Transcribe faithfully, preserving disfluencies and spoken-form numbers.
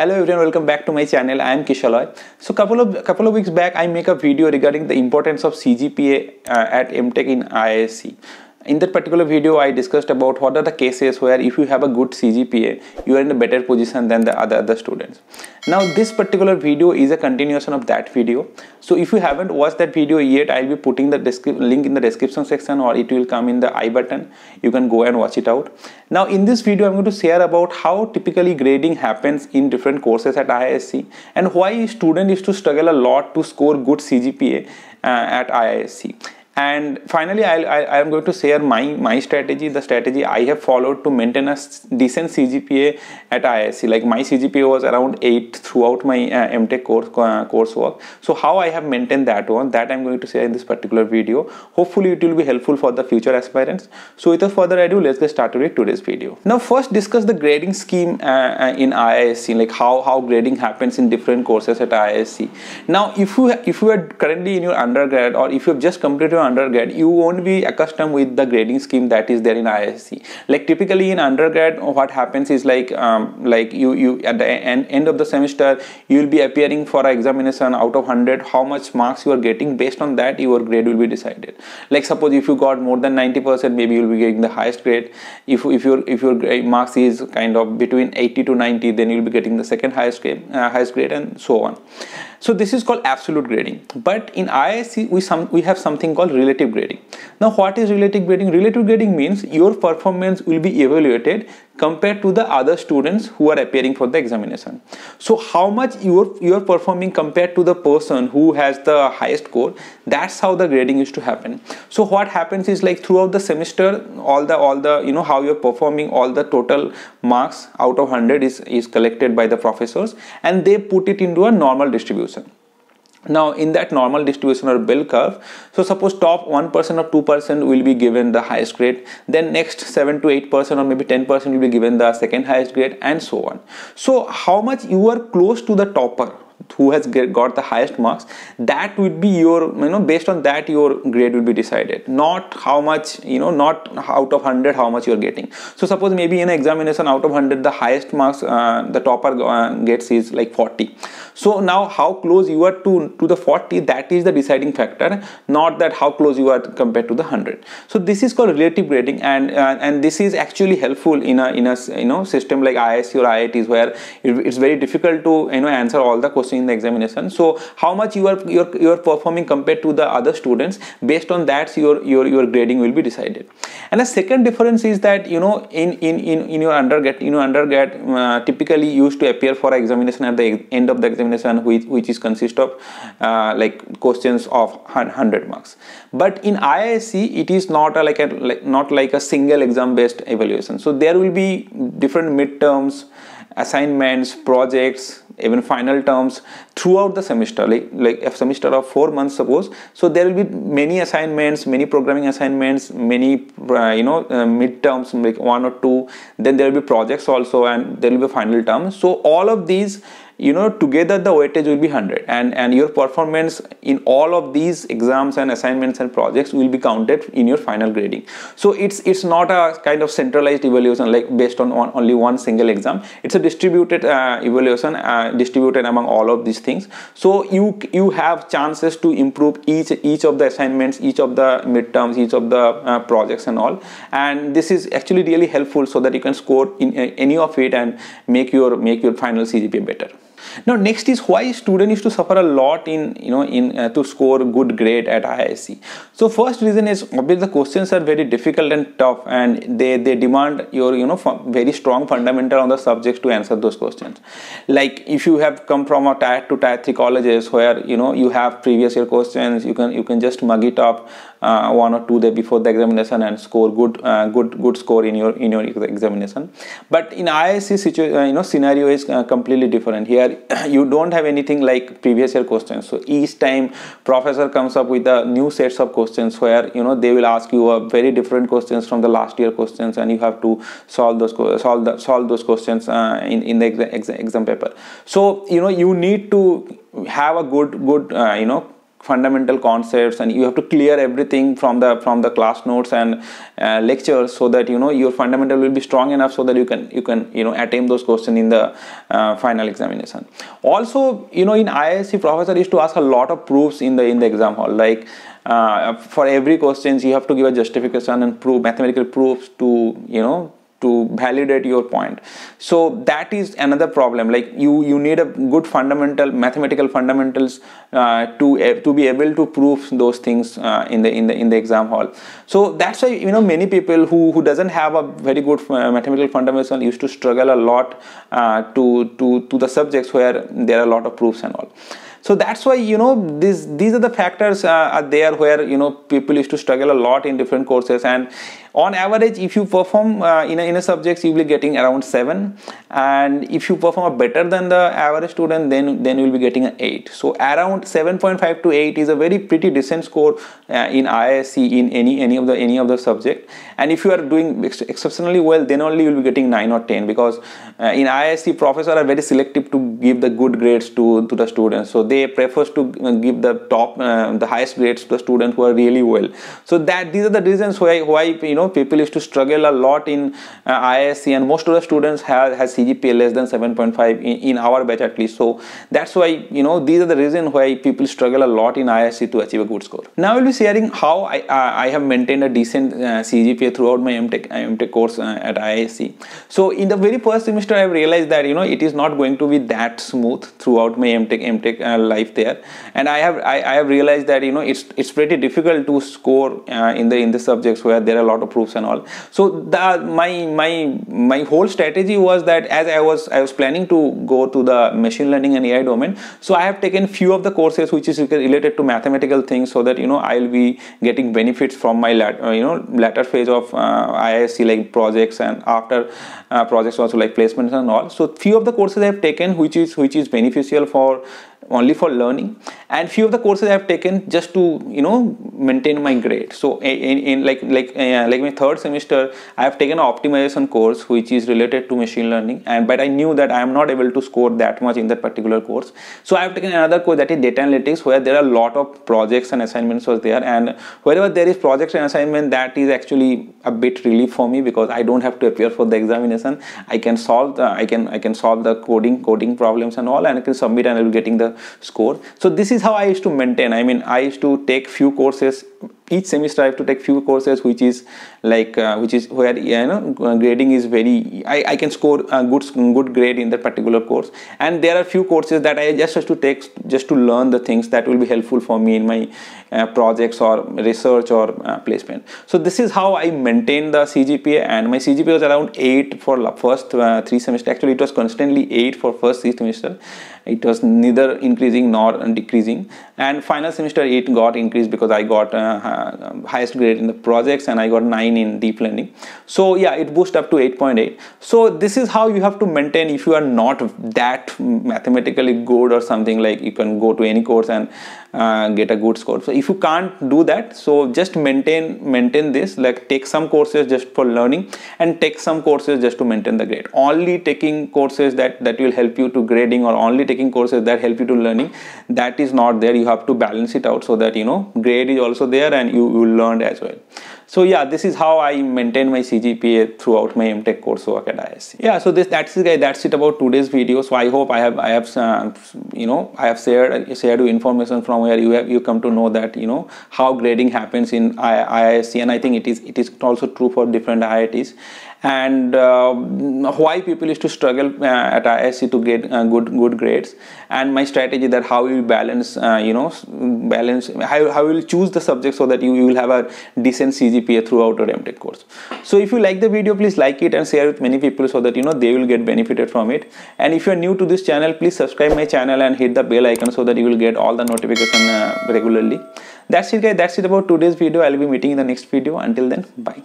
Hello everyone, welcome back to my channel. I am Kishalay. So couple of couple of weeks back I make a video regarding the importance of C G P A uh, at MTech in I I S c. In that particular video I discussed about what are the cases where if you have a good C G P A you are in a better position than the other other students. Now this particular video is a continuation of that video. So if you haven't watched that video yet, I'll be putting the link in the description section or it will come in the I button. You can go and watch it out. Now in this video I'm going to share about how typically grading happens in different courses at I I S c and why student used to struggle a lot to score good C G P A uh, at I I S c. And finally, I'll, I, I am going to share my, my strategy, the strategy I have followed to maintain a decent C G P A at I I S c. Like my C G P A was around eight throughout my uh, MTech course, uh, coursework. So how I have maintained that one, that I am going to share in this particular video. Hopefully, it will be helpful for the future aspirants. So without further ado, let's get started with today's video. Now first discuss the grading scheme uh, in I I S c, like how, how grading happens in different courses at I I S c. Now if you, if you are currently in your undergrad or if you have just completed your undergrad, you won't be accustomed with the grading scheme that is there in I I S c. Like typically in undergrad what happens is like um, like you you at the end, end of the semester you will be appearing for an examination. Out of one hundred, how much marks you are getting, based on that your grade will be decided. Like suppose if you got more than ninety percent, maybe you will be getting the highest grade. If, if your if your marks is kind of between eighty to ninety, then you will be getting the second highest grade, uh, highest grade and so on. So this is called absolute grading. But in I I S c we some we have something called relative grading. Now what is relative grading? Relative grading means your performance will be evaluated compared to the other students who are appearing for the examination. So how much you are, you are performing compared to the person who has the highest score, that's how the grading used to happen. So what happens is like throughout the semester all the all the you know how you're performing, all the total marks out of one hundred is, is collected by the professors and they put it into a normal distribution. Now in that normal distribution or bell curve, so suppose top one percent or two percent will be given the highest grade, then next seven to eight percent or maybe ten percent will be given the second highest grade and so on. So how much you are close to the topper who has get, got the highest marks, that would be your, you know, based on that your grade will be decided, not how much, you know, not out of one hundred how much you are getting. So suppose maybe in an examination out of one hundred the highest marks uh, the topper uh, gets is like forty. So now how close you are to, to the forty, that is the deciding factor, not that how close you are compared to the one hundred. So this is called relative grading, and uh, and this is actually helpful in a, in a you know system like I I S c or I I Ts where it, it's very difficult to you know answer all the questions in the examination. So how much you are you're you're performing compared to the other students, based on that your your your grading will be decided. And the second difference is that you know in in in, in your undergrad you know undergrad uh, typically used to appear for examination at the end of the examination, which which is consist of uh, like questions of one hundred marks. But in I I S c it is not a, like a like not like a single exam based evaluation. So there will be different midterms, assignments, projects, even final terms throughout the semester, like, like a semester of four months suppose. So there will be many assignments, many programming assignments, many uh, you know uh, midterms, like one or two, then there will be projects also and there will be final terms. So all of these you know together the weightage will be one hundred, and and your performance in all of these exams and assignments and projects will be counted in your final grading. So it's it's not a kind of centralized evaluation like based on one, only one single exam. It's a distributed uh, evaluation uh, distributed among all of these things. So you you have chances to improve each each of the assignments, each of the midterms, each of the uh, projects and all, and this is actually really helpful so that you can score in uh, any of it and make your make your final C G P A better. Now next is why students used to suffer a lot in you know in uh, to score good grade at I I S c. So first reason is obviously the questions are very difficult and tough, and they they demand your you know very strong fundamental on the subjects to answer those questions. Like if you have come from a tier two tier three colleges where you know you have previous year questions, you can you can just mug it up uh, one or two day before the examination and score good uh, good good score in your in your examination. But in I I S c situation uh, you know scenario is uh, completely different. Here you don't have anything like previous year questions, so each time professor comes up with the new sets of questions where you know they will ask you a very different questions from the last year questions, and you have to solve those solve the, solve those questions uh, in in the exam, exam paper. So you know you need to have a good good uh, you know fundamental concepts, and you have to clear everything from the from the class notes and uh, lectures, so that you know your fundamental will be strong enough so that you can you can you know attempt those questions in the uh, final examination. Also, you know, in I I S c professor used to ask a lot of proofs in the in the exam hall, like uh, for every questions you have to give a justification and prove mathematical proofs to you know to validate your point. So that is another problem, like you you need a good fundamental mathematical fundamentals uh, to uh, to be able to prove those things uh, in the in the in the exam hall. So that's why you know many people who who doesn't have a very good uh, mathematical fundamental used to struggle a lot uh, to to to the subjects where there are a lot of proofs and all. So that's why you know these these are the factors uh, are there where you know people used to struggle a lot in different courses. And on average, if you perform uh, in a in a subject, you will be getting around seven, and if you perform better than the average student, then then you will be getting an eight. So around seven point five to eight is a very pretty decent score uh, in I I S c in any any of the any of the subject. And if you are doing ex exceptionally well, then only you will be getting nine or ten, because uh, in I I S c professors are very selective to give the good grades to to the students. So they prefer to give the top uh, the highest grades to the students who are really well. So that these are the reasons why why you know people used to struggle a lot in uh, I I S c, and most of the students have has C G P A less than seven point five in, in our batch at least. So that's why you know these are the reason why people struggle a lot in I I S c to achieve a good score. Now we'll be sharing how I uh, I have maintained a decent uh, C G P A throughout my MTech MTech course uh, at I I S c. So in the very first semester, I realized that you know it is not going to be that smooth throughout my MTech MTech uh, life there, and I have I, I have realized that you know it's it's pretty difficult to score uh, in the in the subjects where there are a lot of proofs and all. So the my my my whole strategy was that as I was I was planning to go to the machine learning and A I domain, so I have taken few of the courses which is related to mathematical things, so that you know I'll be getting benefits from my lat, uh, you know latter phase of uh, I I S c, like projects and after uh, projects also like placements and all. So few of the courses I have taken which is which is beneficial for only for learning, and few of the courses I have taken just to you know maintain my grade. So in, in like like uh, like my third semester, I have taken an optimization course which is related to machine learning, and but I knew that I am not able to score that much in that particular course. So I have taken another course that is data analytics, where there are a lot of projects and assignments was there, and wherever there is projects and assignment, that is actually a bit relief for me, because I don't have to appear for the examination. I can solve the, I can I can solve the coding coding problems and all, and I can submit and I will getting the score. So this is how I used to maintain. I mean, I used to take few courses each semester. I have to take few courses which is like uh, which is where you know grading is very, I, I can score a good good grade in that particular course, and there are few courses that I just have to take just to learn the things that will be helpful for me in my uh, projects or research or uh, placement. So this is how I maintain the C G P A, and my C G P A was around eight for the first uh, three semester. Actually it was constantly eight for first three semester. It was neither increasing nor decreasing, and final semester it got increased because I got uh, Uh, highest grade in the projects, and I got nine in deep learning. So yeah, it boost up to eight point eight. So this is how you have to maintain. If you are not that mathematically good or something, like you can go to any course and uh, get a good score. So if you can't do that, so just maintain maintain this, like take some courses just for learning and take some courses just to maintain the grade. Only taking courses that that will help you to grading, or only taking courses that help you to learning, that is not there. You have to balance it out so that you know grade is also there and you, you learned as well. So yeah, this is how I maintain my C G P A throughout my MTech coursework at I I S c. Yeah, so this that's it, guys. That's it about today's video. So I hope I have I have uh, you know I have shared shared you information from where you have you come to know that you know how grading happens in I I S c, and I think it is it is also true for different I I Ts. And uh, why people used to struggle uh, at I I S c to get uh, good good grades, and my strategy that how you balance uh, you know balance how how you'll choose the subject so that you, you will have a decent C G P A throughout your MTech course. So if you like the video, please like it and share with many people so that you know they will get benefited from it. And if you are new to this channel, please subscribe my channel and hit the bell icon so that you will get all the notification uh, regularly. That's it, guys. That's it about today's video. I'll be meeting in the next video. Until then, bye.